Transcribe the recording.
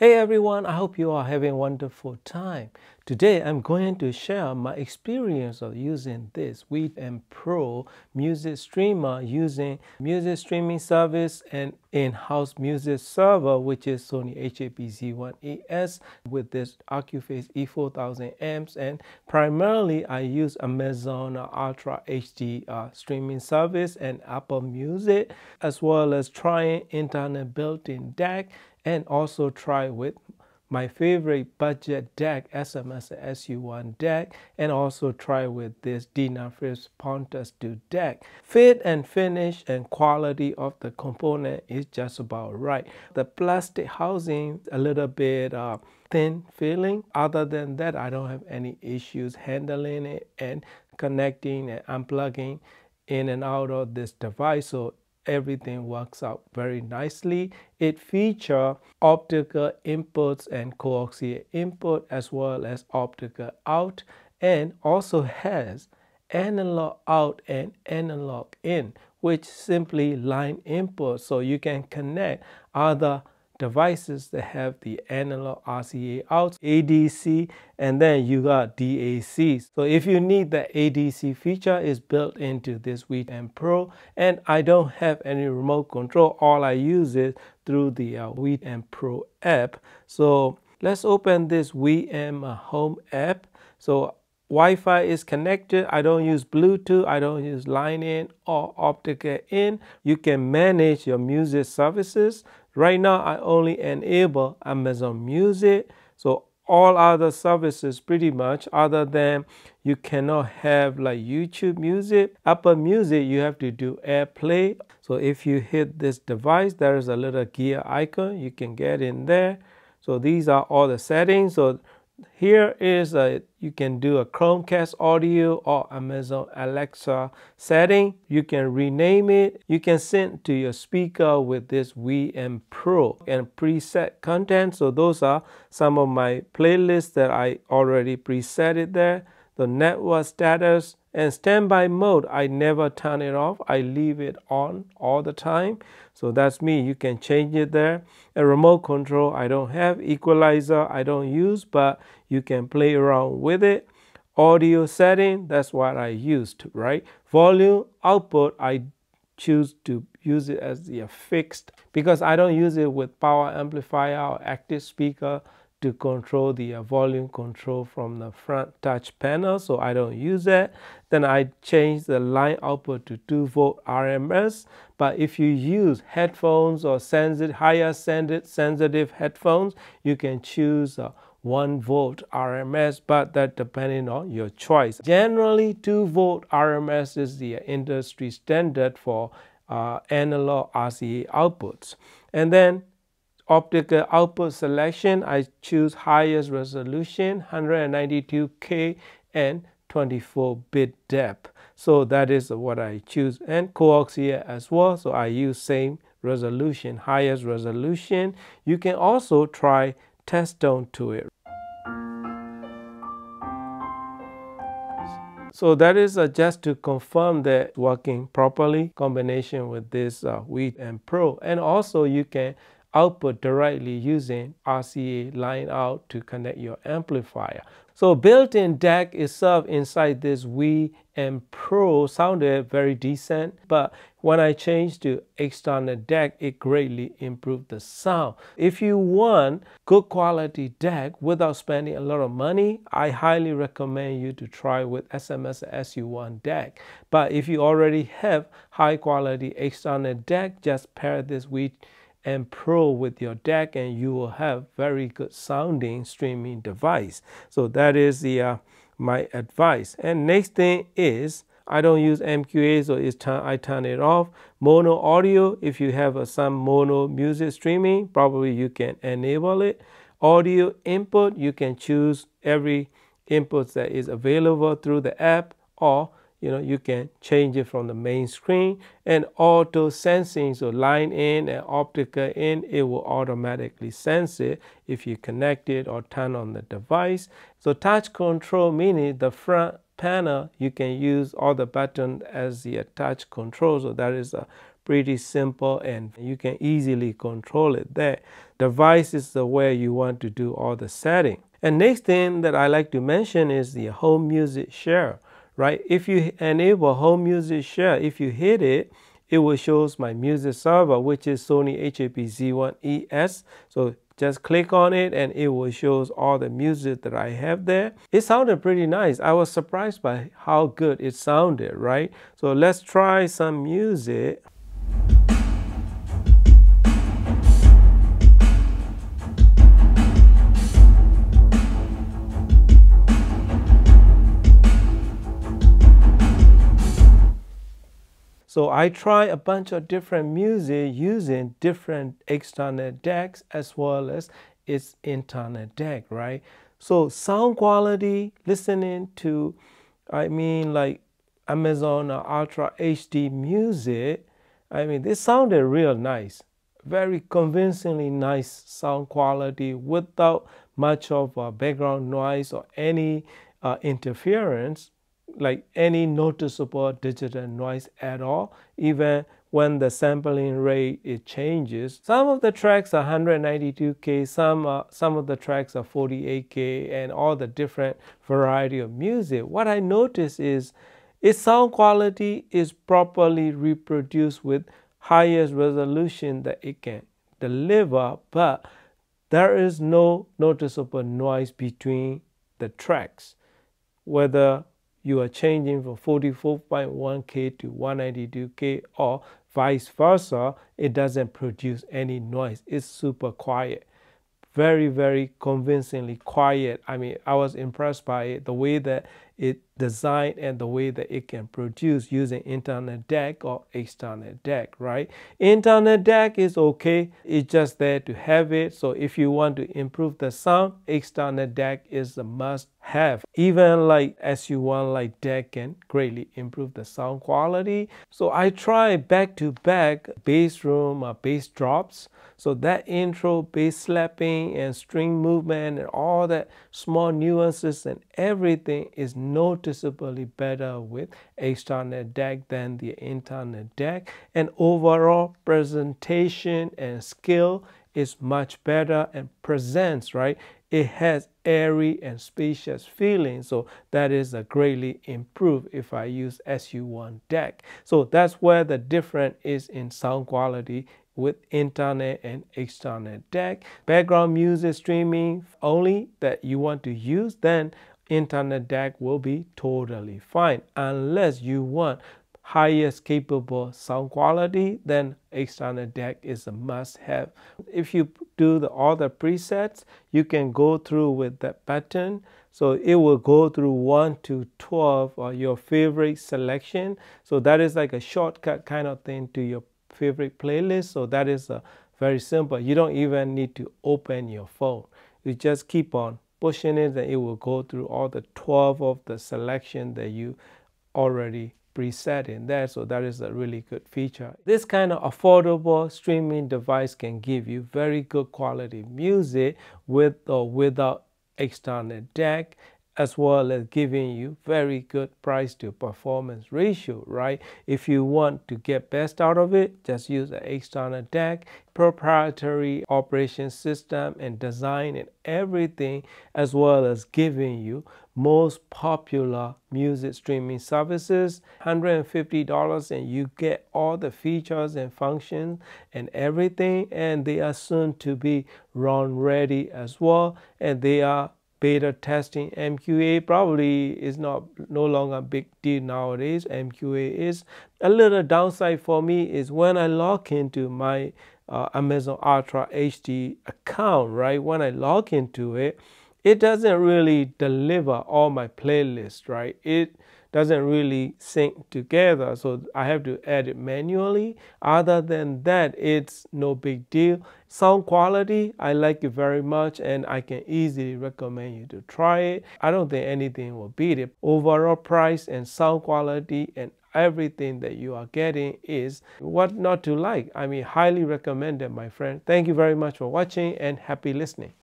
Hey everyone, I hope you are having a wonderful time. Today I'm going to share my experience of using this WiiM Pro music streamer using music streaming service and in-house music server, which is Sony HAP-Z1ES with this Accuphase E4000 amps, and primarily I use Amazon Ultra HD streaming service and Apple Music, as well as trying internet built-in DAC, and also try with my favorite budget DAC, SMSL SU-1 DAC, and also try with this Denafrips Pontus II DAC. Fit and finish and quality of the component is just about right. The plastic housing a little bit thin feeling. Other than that, I don't have any issues handling it and connecting and unplugging in and out of this device. So everything works out very nicely. It features optical inputs and coaxial input, as well as optical out, and also has analog out and analog in, which simply line input, so you can connect other devices that have the analog RCA out, ADC, and then you got DAC. So if you need the ADC feature, is built into this WiiM Pro, and I don't have any remote control. All I use is through the WiiM Pro app. So let's open this WiiM Home app. So Wi-Fi is connected. I don't use Bluetooth. I don't use line in or optical in. You can manage your music services. Right now, I only enable Amazon Music. So all other services pretty much, other than you cannot have like YouTube Music. Apple Music, you have to do AirPlay. So if you hit this device, there is a little gear icon. You can get in there. So these are all the settings. So here is you can do a Chromecast audio or Amazon Alexa setting. You can rename it. You can send to your speaker with this WiiM Pro and preset content. So those are some of my playlists that I already preset there. The network status and standby mode, I never turn it off. I leave it on all the time. So that's me. You can change it there. A remote control, I don't have. Equalizer, I don't use, but you can play around with it. Audio setting, that's what I used, right? Volume output, I choose to use it as the fixed because I don't use it with power amplifier or active speaker to control the volume control from the front touch panel, so I don't use that. Then I change the line output to 2V RMS, but if you use headphones or higher sensitive headphones, you can choose 1V RMS, but that depending on your choice. Generally, 2V RMS is the industry standard for analog RCA outputs. And then optical output selection, I choose highest resolution, 192K and 24-bit depth. So that is what I choose. And coaxial as well, so I use same resolution, highest resolution. You can also try test tone to it. So that is just to confirm that working properly, combination with this WiiM Pro. And also you can output directly using RCA line out to connect your amplifier. So built-in DAC itself inside this WiiM Pro sounded very decent, but when I changed to external DAC, it greatly improved the sound. If you want good quality DAC without spending a lot of money, I highly recommend you to try with SMSL SU-1 DAC. But if you already have high quality external DAC, just pair this WiiM Pro with your DAC and you will have very good sounding streaming device. So that is the my advice. And next thing is I don't use MQA, so I turn it off. Mono audio, if you have some mono music streaming, probably you can enable it. Audio input, you can choose every input that is available through the app, or you can change it from the main screen. And auto sensing, so line in and optical in, it will automatically sense it if you connect it or turn on the device. So touch control, meaning the front panel, you can use all the buttons as the touch control. So that is a pretty simple and you can easily control it there. Device is the way you want to do all the setting. And next thing that I like to mention is the home music share, right? If you enable home music share, if you hit it, it will show my music server, which is Sony HAP-Z1ES. So just click on it and it will show all the music that I have there. It sounded pretty nice. I was surprised by how good it sounded, right? So let's try some music. So I try a bunch of different music using different external decks as well as its internal deck, right? So sound quality, listening to, like Amazon Ultra HD music, this sounded real nice. Very convincingly nice sound quality without much of background noise or any interference. Like any noticeable digital noise at all, even when the sampling rate it changes. Some of the tracks are 192K, some of the tracks are 48K, and all the different variety of music. What I notice is its sound quality is properly reproduced with highest resolution that it can deliver, but there is no noticeable noise between the tracks, whether you are changing from 44.1K to 192K or vice versa. It doesn't produce any noise. It's super quiet. Very, very convincingly quiet. I was impressed by it, the way that it designed and the way that it can produce using internal deck or external deck, right? Internal deck is okay. It's just there to have it. So if you want to improve the sound, external deck is a must have. Even like SU-1 like deck can greatly improve the sound quality. So I try back to back bass room or bass drops. So that intro, bass slapping and string movement and all that small nuances and everything is noticeably better with external deck than the internal deck, and overall presentation and skill is much better and presents, right? It has airy and spacious feeling, so that is a greatly improved if I use SU-1 deck. So that's where the difference is in sound quality with internal and external deck. Background music streaming only that you want to use, then internal deck will be totally fine. Unless you want highest capable sound quality, then external deck is a must-have. If you do all the presets, you can go through with that pattern. So it will go through 1 to 12 or your favorite selection. So that is like a shortcut kind of thing to your favorite playlist. So that is very simple. You don't even need to open your phone. You just keep on pushing it and it will go through all the 12 of the selection that you already preset in there. So that is a really good feature. This kind of affordable streaming device can give you very good quality music with or without external deck, as well as giving you very good price to performance ratio, right? If you want to get best out of it, just use an external deck, proprietary operation system and design and everything, as well as giving you most popular music streaming services, $150, and you get all the features and functions and everything, and they are soon to be run ready as well, and they are beta testing. MQA probably is no longer a big deal nowadays. MQA is a little downside for me is when I log into my Amazon Ultra HD account, right? When I log into it, it doesn't really deliver all my playlists, right? It doesn't really sync together, so I have to add it manually. Other than that, it's no big deal. Sound quality, I like it very much and I can easily recommend you to try it. I don't think anything will beat it. Overall price and sound quality and everything that you are getting is what not to like. Highly recommended, my friend. Thank you very much for watching and happy listening.